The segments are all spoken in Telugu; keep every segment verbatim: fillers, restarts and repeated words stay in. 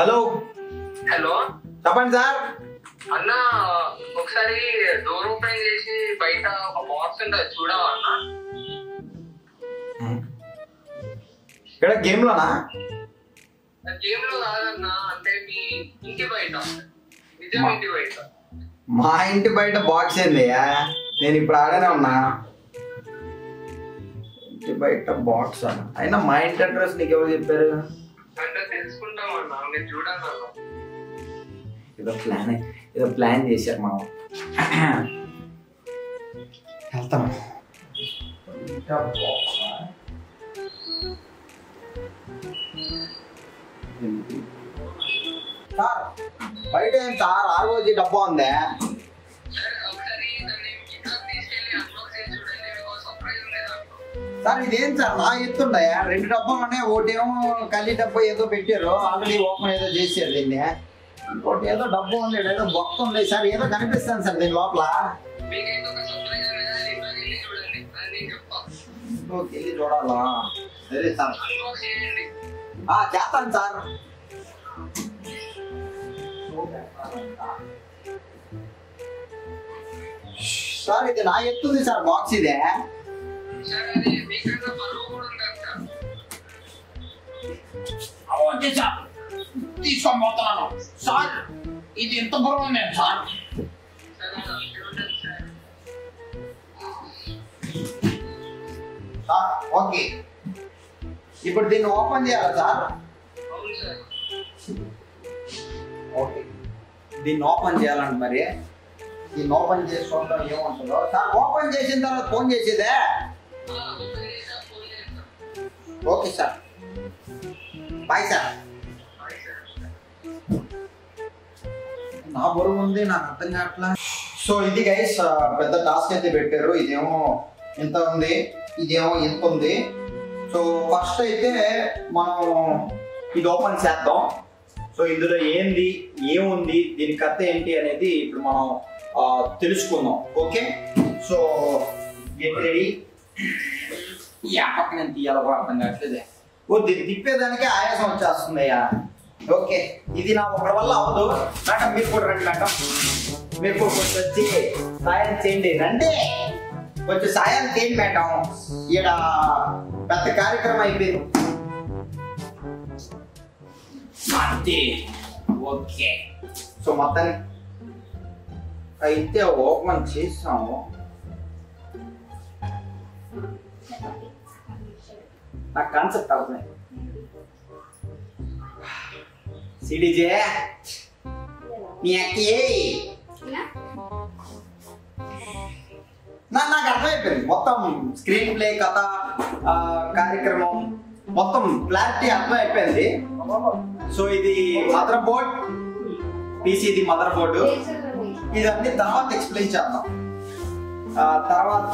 హలో హలో చెప్పండి సార్. అన్న ఒకసారి డోర్ ఓపెన్ చేసి బయట ఒక బాక్స్ ఉంటది చూడవా అన్న? ఇక్కడ గేమ్ లోనా? గేమ్ లో కాదన్నా, అంటే మీ ఇంటి బయట, నిజం ఇంటి బయట. మా ఇంటి బయట బాక్స్ ఏందయ్యా? నేను ఇప్పుడు ఆడనే ఉన్నా. ఇంటి బయట బాక్స్ అన్న, అయినా మా ఇంటి అడ్రస్ నీకు ఎవరు చెప్పారు? అంటే తెలుసుకుంటాం అన్న, నేను చూడన్నా. ఏదో ప్లాన్ ఏదో ప్లాన్ చేశారు మా వెళ్తాం. సార్ బయట ఏం సార్ ఆర్ఓజీ డబ్బా ఉందా? సార్ ఇదేం సార్ నా ఎత్తుండయా? రెండు డబ్బాలు ఉన్నాయి, ఒకటేమో కల్లి డబ్బా ఏదో పెట్టారు ఆల్రెడీ ఓపెన్ ఏదో చేశారు దీన్ని, ఇంకోటి ఏదో డబ్బా ఉంది ఏదో బొక్క ఉంది సార్, ఏదో కనిపిస్తాను సార్ దీని లోపల. వెళ్ళి చూడాలా? సరే సార్ చేస్తాను సార్. సార్ ఇది నా ఎత్తుంది సార్ బాక్స్ ఇదే. తీసుకొని పోతున్నాను సార్, ఇది ఎంత బరువు ఉంది సార్? ఓకే ఇప్పుడు దీన్ని ఓపెన్ చేయాలా సార్? ఓకే దీన్ని ఓపెన్ చేయాలండి, మరి దీన్ని ఓపెన్ చేసుకోవడం ఏముంటుందో సార్. ఓపెన్ చేసిన తర్వాత ఫోన్ చేసేదే? Okay sir bye sir. నా బరువు ఉంది నాకు అర్థం కావట్లా. సో ఇది గైస్ పెద్ద టాస్క్ అయితే పెట్టారు, ఇదేమో ఇంత ఉంది ఇదేమో ఇంత ఉంది. సో ఫస్ట్ అయితే మనం ఇది ఓపెన్ చేద్దాం. సో ఇందులో ఏంది ఏముంది దీని కథ ఏంటి అనేది ఇప్పుడు మనం తెలుసుకుందాం. Okay so get ready. ఈ యాప్ నేను తీయాలో అర్థం కావట్లేదే, ఓ దీన్ని తిప్పేదానికి ఆయాసం వచ్చేస్తుందయ్యా. ఓకే ఇది నా ఒకరి వల్ల అవ్వదు. మేడం మీరు కూడా రండి, మేడం మీరు కూడా కొంచెం వచ్చి సాయం చేయండి, రండి కొంచెం సాయం చేయండి మేడం. ఈడ పెద్ద కార్యక్రమం అయిపోయింది. ఓకే సో మొత్తానికి అయితే ఓపెన్ చేసాము. నా కాన్సెప్ట్ అవుతుంది సిడీజే నాకు అర్థమైపోయింది. మొత్తం స్క్రీన్ ప్లే కథ కార్యక్రమం మొత్తం క్లారిటీ అర్థమైపోయింది. సో ఇది మదర్ బోర్డ్ పీసీది మదర్ బోర్డు, ఇదన్నీ తర్వాత ఎక్స్ప్లెయిన్ చేద్దాం. తర్వాత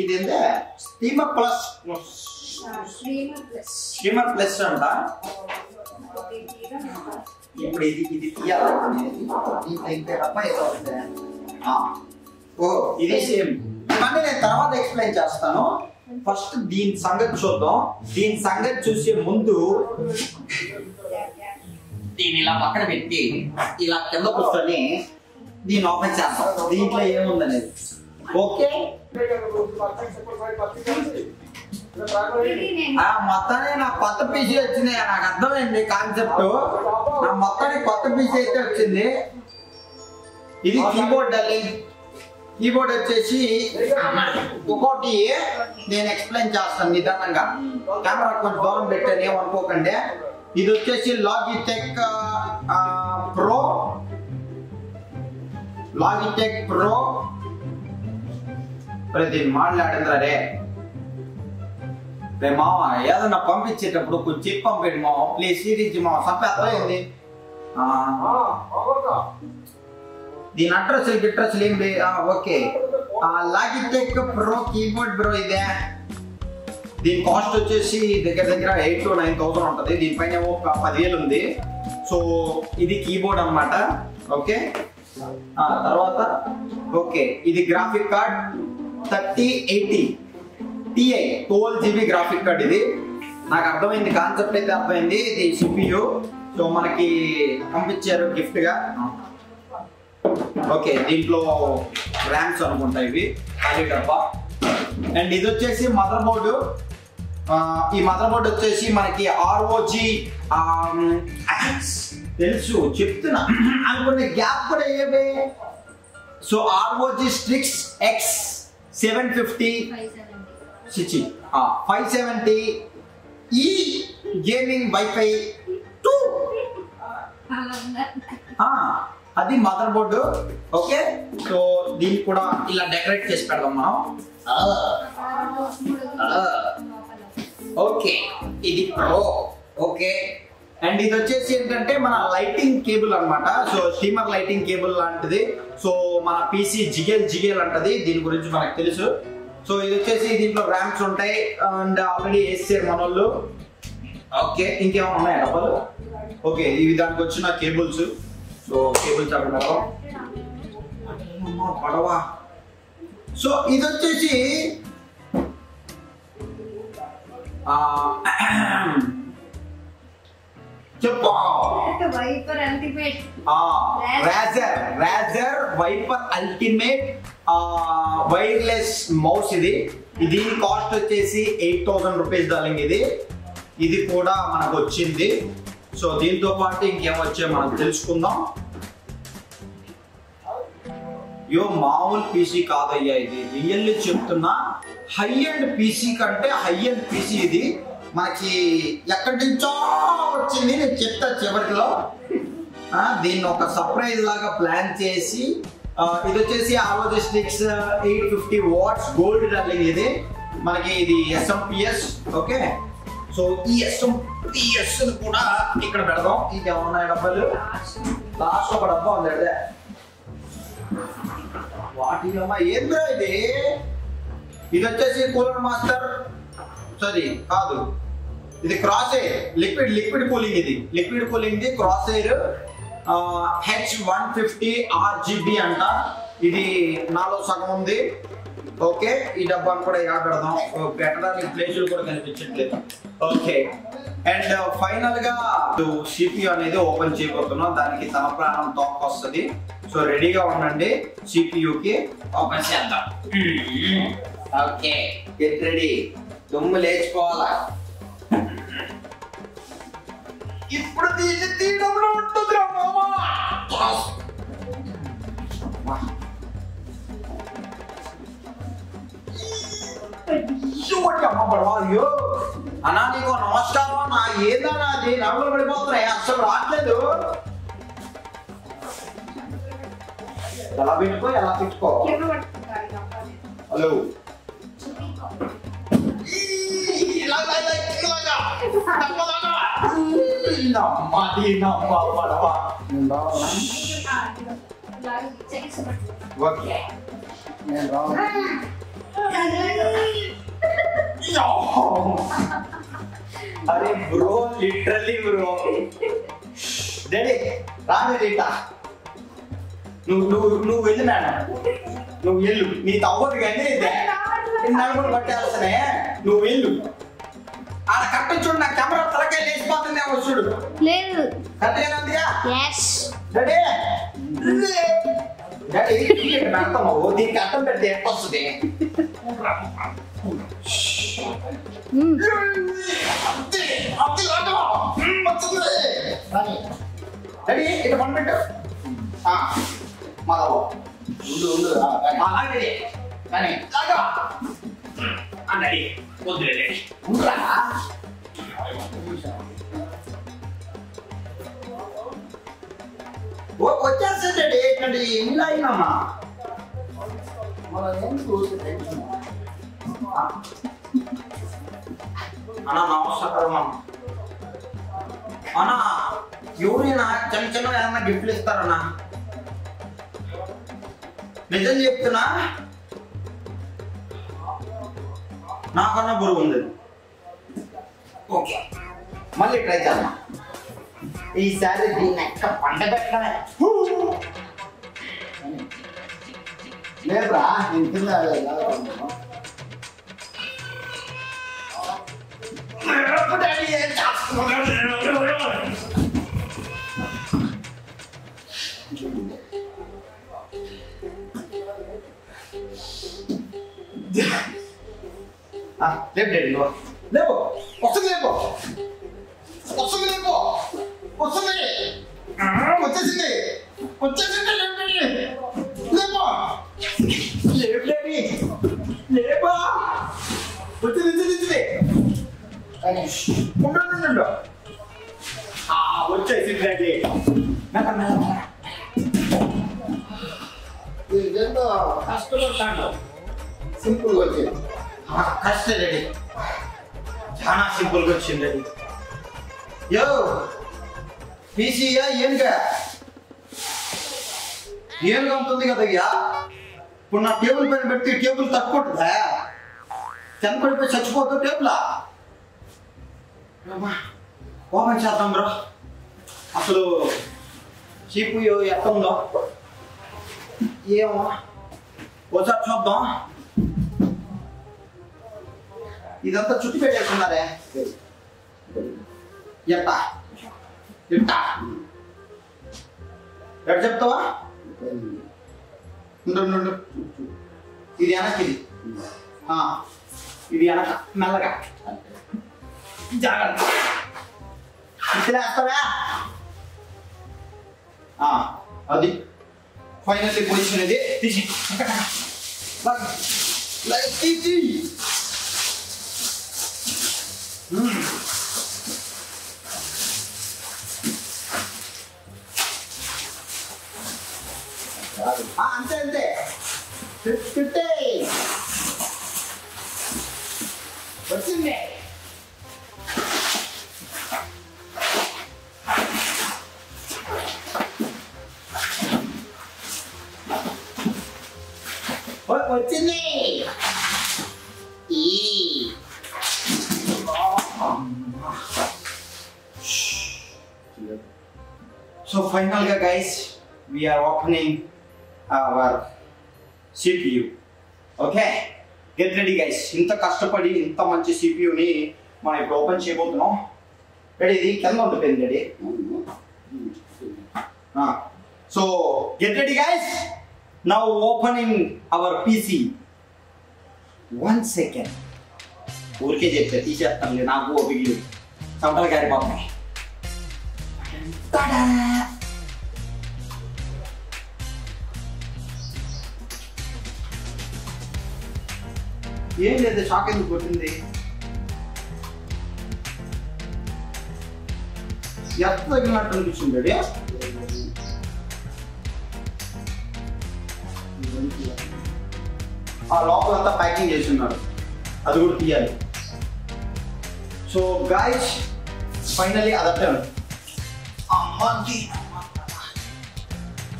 ఇది ఏంటే స్టీమర్ ప్లస్ స్టీమర్ ప్లస్ అంట. ఇప్పుడు ఇది ఇది ఓ ఇది సేమ్, కానీ నేను తర్వాత ఎక్స్ప్లెయిన్ చేస్తాను. ఫస్ట్ దీని సంగతి చూద్దాం. దీని సంగతి చూసే ముందు దీన్ని ఇలా పక్కన పెట్టి ఇలా కింద కూర్చొని దీన్ని ఓపెన్ చేస్తాం, దీంట్లో ఏముందనేది. ఓకే మొత్తాన్ని నా కొత్త పీసీ వచ్చింది, నాకు అర్థమైంది కాన్సెప్ట్. నా మొత్తానికి కొత్త పీసీ అయితే వచ్చింది. ఇది కీబోర్డ్ అండి, కీబోర్డ్ వచ్చేసి ఒకటి నేను ఎక్స్ప్లెయిన్ చేస్తాను నిదానంగా. కెమెరా కొంచెం దూరం పెట్టాను ఏమనుకోకండి. ఇది వచ్చేసి లాజిటెక్ ప్రో లాజిటెక్ ప్రో ప్రతి మాట్లాడింద్రే రే మావా, ఏదన్నా పంపించేటప్పుడు కొంచెం చెప్పి పంపేది మావా ప్లీజ్. సిరీజ్ మావా సంపేది. దీని అడ్రస్లు గిట్రస్లు ఏంటి? Okay Logitech pro keyboard bro ఇదే. దీని కాస్ట్ వచ్చేసి దగ్గర దగ్గర ఎయిట్ టు నైన్ థౌసండ్ ఉంటుంది. దీనిపైన ఒక పదివేలు ఉంది. సో ఇది కీబోర్డ్ అన్నమాట. ఓకే తర్వాత ఓకే ఇది graphic card thirty eighty Ti twelve GB graphic card. ఇది నాకు అర్థమైంది కాన్సెప్ట్ అయితే అర్థమైంది. ఇది సిపియు సో మనకి పంపించారు గిఫ్ట్ గా. ఓకే దీంట్లో ర్యామ్స్ అనుకుంటా ఇవి ఖాళీ డబ్బా. అండ్ ఇది వచ్చేసి మదర్ బోర్డు. ఈ మదర్ బోర్డు వచ్చేసి మనకి ఆర్ఓజీ తెలుసు చెప్తున్నా అనుకునే గ్యాప్ కూడా ఏవే. So ROG Strix X seven fifty సిచి ఫైవ్ సెవెంటీ ఈ గేమింగ్ వైఫై టూ అది మదర్ బోర్డు. ఓకే సో దీన్ని కూడా ఇలా డెకరేట్ చేసి పెడదాం మనం. ఓకే ఇది ప్రో. ఓకే అండ్ ఇది వచ్చేసి ఏంటంటే మన లైటింగ్ కేబుల్ అనమాట. సో స్టీమర్ లైటింగ్ కేబుల్ లాంటిది. సో మన పీసీ జిగేల్ జిగేల్ అంటది, దీని గురించి మనకు తెలుసు. సో ఇది వచ్చేసి దీంట్లో ర్యామ్స్ ఉంటాయి అండ్ ఆల్రెడీ వేసారు మన వాళ్ళు. ఓకే ఇంకేమైనా ఉన్నాయి డబ్బులు. ఓకే ఇవి దానికి వచ్చిన కేబుల్స్. సో కేబుల్స్ అనుకున్నాం పడవా. సో ఇది వచ్చేసి Razer Razer Viper Ultimate wireless mouse. ఇది దీని కాస్ట్ వచ్చేసి ఎయిట్ థౌసండ్ రూపీస్ డార్లింగ్. ఇది ఇది కూడా మనకు వచ్చింది. సో దీంతో పాటు ఇంకేమొచ్చా మనం తెలుసుకుందాం. యో మామూలు పీసీ కాదయ్యా ఇది, రియల్లీ చెప్తున్నా హై అండ్ పీసీ కంటే హై అండ్ పీసీ ఇది. మనకి ఎక్కడి నుంచో వచ్చింది, నేను చెప్తా చివరిలో. దీన్ని ఒక సర్ప్రైజ్ లాగా ప్లాన్ చేసి ఇది వచ్చేసి ROG Strix eight fifty watts gold darling. ఇది మనకి ఇది ఎస్ఎంపిఎస్. ఓకే సో ఈ ఎస్ఎంపిఎస్ కూడా ఇక్కడ పెడదాం. ఇది ఏమన్నా డబ్బాలు లాస్ట్ ఒక డబ్బా ఉంది అదే వాటి అమ్మ ఏంద్రా ఇది. ఇది వచ్చేసి కూలర్ మాస్టర్ సారీ కాదు ఇది cross air liquid liquid cooling. ఇది liquid cooling cross air H one fifty RGB అంట. ఇది నాలో సగం ఉంది. ఓకే ఈ డబ్బాను కూడా ఇలా పెడదాం, పెట్టడానికి ప్లేసులు కూడా కనిపించట్లేదు. ఓకే అండ్ ఫైనల్ గా సిపియు అనేది ఓపెన్ చేయబోతున్నాం. దానికి తన ప్రాణం తోక్ వస్తుంది. సో రెడీగా ఉండండి, సిపియుకి ఓపెన్ చేద్దాం. ఓకే గెట్ రెడీ, దుమ్ము లేచిపోవాలా ఇప్పుడు. దీన్ని తీయడంలో ఉంటుంది అన్నా నీకు నమస్కారం అన్న. ఏదన్నా నవ్వులు పడిపోతున్నాయి, అసలు రావట్లేదు. ఎలా పెట్టుకో ఎలా పెట్టుకో. హలో అరే బ్రో లిటరలీ బ్రో డాడీ రాజా నువ్వు నువ్వు నువ్వు వెళ్ళు నాన్న, నువ్వు వెళ్ళు. నీ తవ్వదు కానీ నడుపులు పట్టేస్తున్నాయి, నువ్వు వెళ్ళు. ఆడ కట్ట చూడు, నా కెమెరా తలకాయ లేచిపోతుంది. ఆ చూడు కట్టేనందుగా డాడీ డాడీ పెడతావు, దీనికి అర్థం పెడితే ఎప్పొస్తుంది. డాడీ ఇటు పని పెట్టు మరో ఉండు ఉండు అలాగే కానీ లాగా అన్నది వద్దులే ఉండరా. వచ్చేసేటండి ఏంటంటే ఇలా అయినామా మనం ఏం చూసే అన్నా నమస్కారం అన్నా. ఎవరైనా చిన్న చిన్న ఏమన్నా గిఫ్ట్లు ఇస్తారన్నా, నిజం చెప్తున్నా నాకన్నా బరువు ఉంది. ఓకే మళ్ళీ ట్రై చేద్దాం ఈసారి. దీన్ని ఎక్క పండగ లేదురా నేను కింద Ah, left go. Level. What's the level? What's the level? What's the level? Ah, what's the level? What's the level? Level. Level. Level. What's the level? Oh, no, no, no. Ah, what's the level? No, no, no. This is the customer channel. Simple working. Ah, that's ready. Jana simple question ready. Yo, P C ya yenga. Yenga antandi kada ya. Puna table pen betti table takkudu da. Chenpadu pe chachipodu table la. Amma, ovan chaatam bro. Asalu C P U yattundo. Yema. Ocha chodda. ఇదంతా చుట్టి పెట్టేస్తున్నారే ఎంత ఎంత ఎక్కడ చెప్తావా ఇది వెనక ఇది ఇది వెనక మెల్లగా జాగ్రత్త ఇట్లేస్తావా అది ఫైనల్లీ పొజిషన్ ఇది తీసి తీసి Mm. Ah, ante ante. Today. What's in there? What what's in there? E. So finally guys, we are opening our C P U. Okay, get ready guys. Inta kastapadi inta manchi C P U ni mana ippudu open cheyabothunnam. Ready idi kanda undu pen ready. Ah, so get ready guys. Now opening our P C. One second. Urke jette t-shirt tamle naagu obiglu. Samtal gari paapne. Ta-da! Here is the shock and button there. You have to ignore transition, ready? Our lock is the packing station. That's good T I. So guys, finally adapter.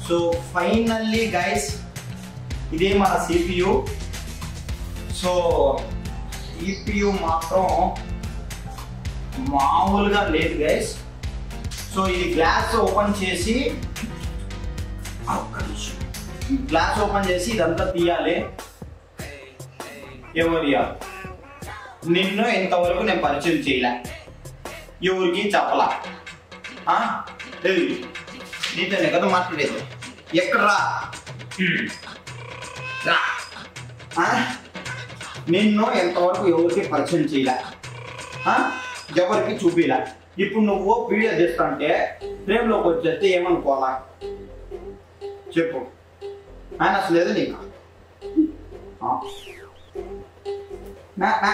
So finally guys, this is my C P U. So C P U matram maamuluga led guys. So this glass open chesi. Glass open chesi idantha tiyale. Emariya ninnu entavaraku nenu parichayam cheyala. Evariki chappala. Ah, hey, need to make a master day. Yakra, ah, need no and talk with over the person chilla. Ah, Javarki chubilla. You put no work period this frontier, Trevlo was just a man cola. Chepo, Anna's leathery. Ah, Nana,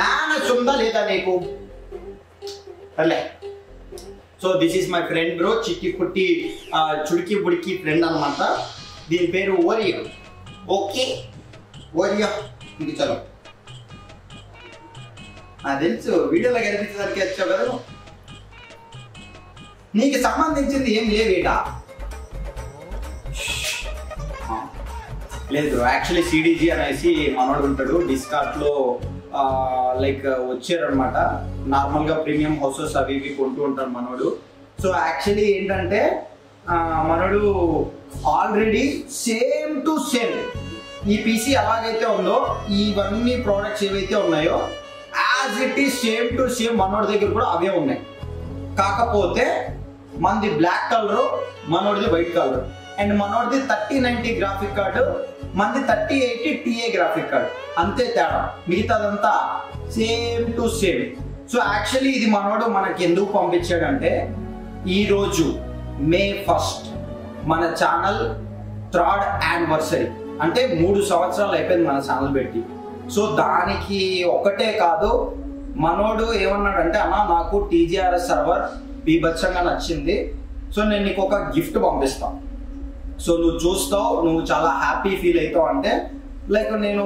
Nana, Sunda later, Nico. Hello. So this is my friend bro, Chiki Putti, uh, Chudiki Budiki friend Anamata. This is Warrior. Okay? Warrior. Let's go. I don't know. Video like this is okay. You need to come and see the video. Actually, C D G and I see Manodunta discard low. Like వచ్చేరన్నమాట నార్మల్ గా ప్రీమియం హౌసెస్ అవి ఇవి కొంటూ ఉంటారు మనోడు సో యాక్చువల్లీ ఏంటంటే మనోడు ఆల్రెడీ సేమ్ టు సేమ్ ఈ పీసీ ఎలాగైతే ఉందో ఇవన్నీ ప్రోడక్ట్స్ ఏవైతే ఉన్నాయో as it is same to same మనోడి దగ్గర కూడా అవే ఉన్నాయి కాకపోతే మనది బ్లాక్ కలర్, మనోడిది వైట్ కలర్, అండ్ మనోడిది థర్టీ నైన్టీ గ్రాఫిక్ కార్డు, మనది thirty eighty Ti graphic card, అంతే తేడా, మిగతాదంతా same to same. So actually ఇది మనోడు మనకి ఎందుకు పంపించాడంటే, ఈరోజు మే ఫస్ట్ మన ఛానల్ థర్డ్ యానివర్సరీ, అంటే మూడు సంవత్సరాలు అయిపోయింది మన ఛానల్ పెట్టి. సో దానికి ఒకటే కాదు, మనోడు ఏమన్నాడంటే, అన్న నాకు టీజీఆర్ఎస్ సర్వర్ బీభత్సంగా నచ్చింది, సో నేను నీకు ఒక గిఫ్ట్ పంపిస్తాను, సో నువ్వు చూస్తావు, నువ్వు చాలా హ్యాపీ ఫీల్ అవుతావు. అంటే లైక్ నేను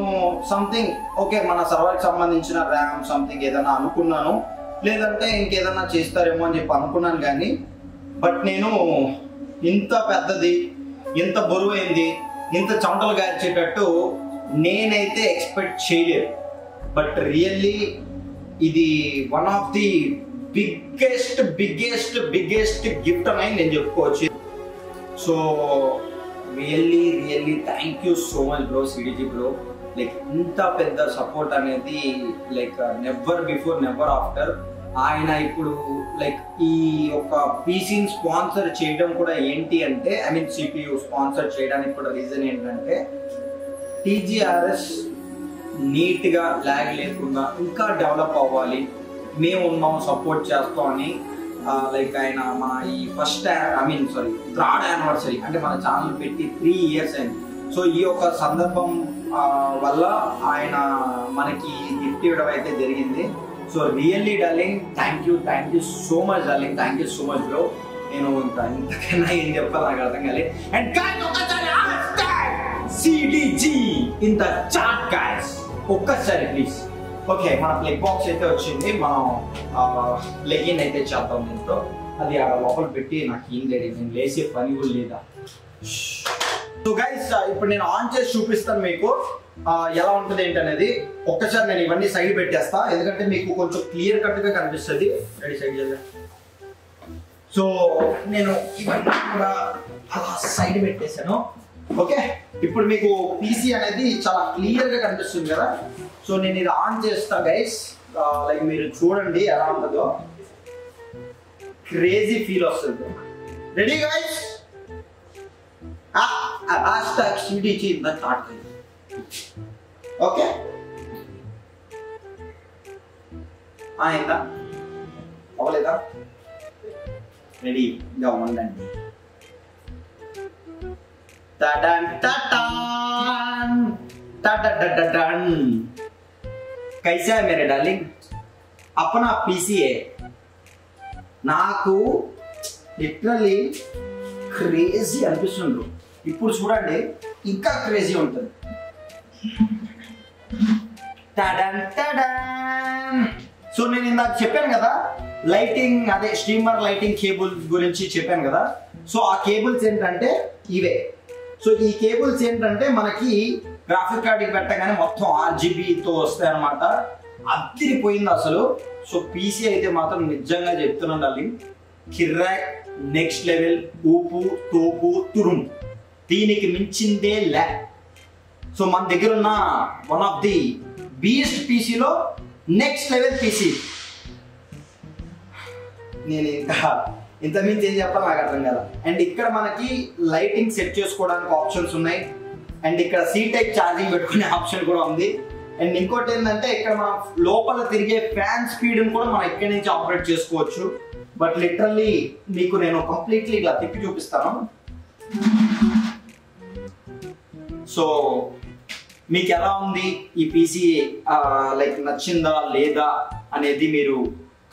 సంథింగ్ ఓకే మన సర్వర్కి సంబంధించిన ర్యామ్ సంథింగ్ ఏదైనా అనుకున్నాను, లేదంటే ఇంకేదన్నా చేస్తారేమో అని చెప్పి అనుకున్నాను. కానీ బట్ నేను ఇంత పెద్దది, ఇంత బరువైంది, ఇంత చమటలు గార్చేటట్టు నేనైతే ఎక్స్పెక్ట్ చేయలేదు. బట్ రియల్లీ ఇది one of the biggest biggest biggest gift అని నేను చెప్పుకోవచ్చు. So really really thank you so much bro, CDG bro. Like ఇంత పెద్ద సపోర్ట్ అనేది like never before never after. ఆయన ఇప్పుడు లైక్ ఈ యొక్క పీసీని స్పాన్సర్ చేయడం కూడా ఏంటి అంటే, ఐ మీన్ సిపియు స్పాన్సర్ చేయడానికి కూడా రీజన్ ఏంటంటే, టీజీఆర్ఎస్ నీట్గా ల్యాగ్ లేకుండా ఇంకా డెవలప్ అవ్వాలి, మేము ఉన్నాం సపోర్ట్ చేస్తాం అని లైక్ ఆయన మన ఈ first I mean sorry third anniversary, అంటే మన ఛానల్ పెట్టి త్రీ ఇయర్స్ అయింది. సో ఈ యొక్క సందర్భం వల్ల ఆయన మనకి గిఫ్ట్ ఇవ్వడం అయితే జరిగింది. So really darling thank you, thank you so much darling, thank you so much bro. నేను ఇంకా ఇంతకైనా ఏం చెప్పాలి, నాకు అర్థం కాలేదు. అండ్ గైస్ ఒక్కసారి hashtag CDG in the chat guys, ఒక్కసారి ప్లీజ్. ఓకే మన ప్లగ్ బాక్స్ అయితే వచ్చింది, మనం లెగిన్ అయితే చేద్దాం దీంతో. అది ఆ లోపల పెట్టి నాకు ఏం లేదు, నేను లేసే పని కూడా లేదా. సో గైస్ ఇప్పుడు నేను ఆన్ చేసి చూపిస్తాను మీకు ఎలా ఉంటుంది ఏంటి అనేది. ఒక్కసారి నేను ఇవన్నీ సైడ్ పెట్టేస్తా, ఎందుకంటే మీకు కొంచెం క్లియర్ కట్గా కనిపిస్తుంది. రెడీ, సైడ్ చేద్దాం. సో నేను ఇవన్నీ కూడా అలా సైడ్ పెట్టేశాను. ఓకే ఇప్పుడు మీకు పీసీ అనేది చాలా క్లియర్గా కనిపిస్తుంది కదా. సో నేను ఇది ఆన్ చేస్తా గైస్, లైక్ మీరు చూడండి ఎలా ఉంటుందో, క్రేజీ ఫీల్ వస్తుంది. రెడీ గైస్, ఓకే అయిందా అవ్వలేదా? రెడీ ఇంకా ఉండండి. कैसा है मेरे डार्लिंग? अपना पीसी है నాకు లిటరలీ క్రేజీ అనిపిస్తుంది. ఇప్పుడు చూడండి ఇంకా క్రేజీ ఉంటుంది. టడన్ టడన్. సో నేను ఇందాక చెప్పాను కదా లైటింగ్, అదే స్ట్రీమర్ లైటింగ్ కేబుల్స్ గురించి చెప్పాను కదా. సో ఆ కేబుల్స్ ఏంటంటే ఇవే. సో ఈ కేబుల్స్ ఏంటంటే మనకి గ్రాఫిక్ కార్డుకి పెట్టగానే మొత్తం ఆర్జీబీతో వస్తాయి అనమాట. అదిరిపోయింది అసలు. సో పీసీ అయితే మాత్రం నిజంగా చెప్తున్నాను అది కిర్రాక్ నెక్స్ట్ లెవెల్, ఊపు తోపు తురుం, దీనికి మించిందే లే. సో మన దగ్గర ఉన్న వన్ ఆఫ్ ది బీస్ట్ పీసీలో నెక్స్ట్ లెవెల్ పీసీ. నేను ఇంకా ఇంతకుమించి ఏం చెప్పాలి నాకు అర్థం కదా. అండ్ ఇక్కడ మనకి లైటింగ్ సెట్ చేసుకోవడానికి ఆప్షన్స్ ఉన్నాయి, అండ్ ఇక్కడ సీ టైప్ ఛార్జింగ్ పెట్టుకునే ఆప్షన్ కూడా ఉంది. అండ్ ఇంకోటి ఏంటంటే ఇక్కడ మనం లోపల తిరిగే ఫ్యాన్ స్పీడ్ని కూడా మనం ఇక్కడ నుంచి ఆపరేట్ చేసుకోవచ్చు. బట్ లిటరల్లీ మీకు నేను కంప్లీట్లీ ఇలా తిప్పి చూపిస్తాను. సో మీకు ఎలా ఉంది ఈ పీసీ, లైక్ నచ్చిందా లేదా అనేది మీరు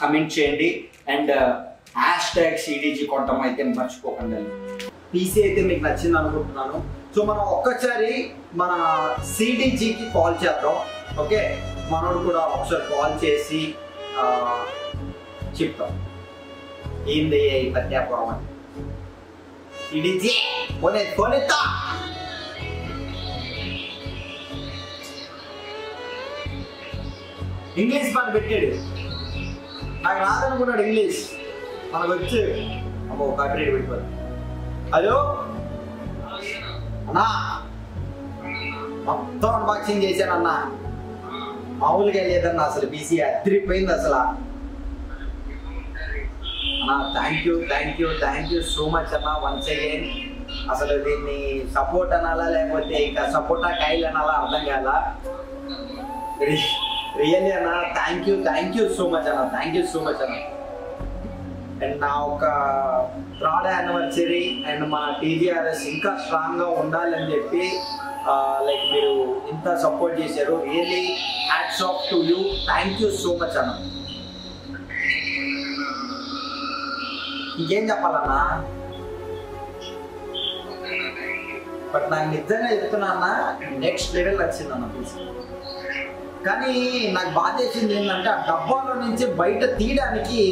కమెంట్ చేయండి. అండ్ హ్యాష్ ట్యాగ్ సిడిజీ కొట్టడం అయితే మర్చిపోకండి. పీసీ అయితే మీకు నచ్చింది అనుకుంటున్నాను. సో మనం ఒక్కసారి మన సిడిజీకి కాల్ చేద్దాం. ఓకే మనోడు కూడా ఒకసారి కాల్ చేసి చెప్తాం ఏంది ఈ పత్యాపురం అని. సిడిజీ కొనే కొనేతా. ఇంగ్లీష్ పని పెట్టాడు, నాకు రాదనుకున్నాడు ఇంగ్లీష్, మనకు వచ్చి అమ్మ ఒక అడ్రీడ్ పెట్టుకోదు. హలో అన్నా, మొత్తం అన్బాక్సింగ్ చేశానన్నా, మామూలుగా లేదన్నా అసలు. బీసీ అదిరిపోయింది అసలు. Anna, thank you, thank you, thank you so much, Anna, once again. అసలు దీన్ని సపోర్ట్ అనాలా లేకపోతే ఇక సపోర్టా కైల్ అనాలా అర్థం కాదా. రియల్లీ అన్న thank you thank you so much అన్న థ్యాంక్ యూ సో మచ్ అన్న. అండ్ నా ఒక థర్డ్ యానివర్సరీ అండ్ మన టీజీఆర్ఎస్ ఇంకా స్ట్రాంగ్గా ఉండాలని చెప్పి లైక్ మీరు ఇంత సపోర్ట్ చేశారు. Really hats off to you, thank you so much అన్న. ఇంకేం చెప్పాలన్నా, బట్ నాకు నిజంగా చెప్తున్నా అన్న నెక్స్ట్ లెవెల్ వచ్చింది అన్న ప్లీజ్. కానీ నాకు బాధ చేసింది ఏంటంటే ఆ డబ్బాలో నుంచి బయట తీయడానికి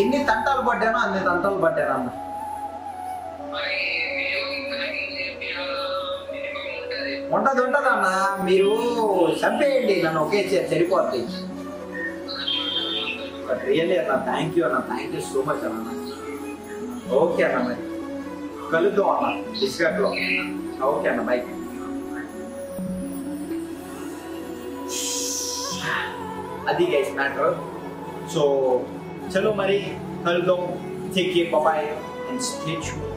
ఎన్ని తంటాలు పడ్డానో అన్ని తంటాలు పడ్డాను అన్న. ఉంటుంది ఉంటుంది అన్న, మీరు చంపేయండి నన్ను ఒకే సరిపోతాయి. బట్ రియల్లీ అన్న థ్యాంక్ యూ అన్న, థ్యాంక్ యూ సో మచ్ అన్న. ఓకే అన్న, మరి కలుద్దాం అన్న డిస్కట్లో. ఓకే అన్న, బై. అది గైస్ మ్యాటర్. సో చలో మరి కలుద్దాం. Take care, bye and stay tune.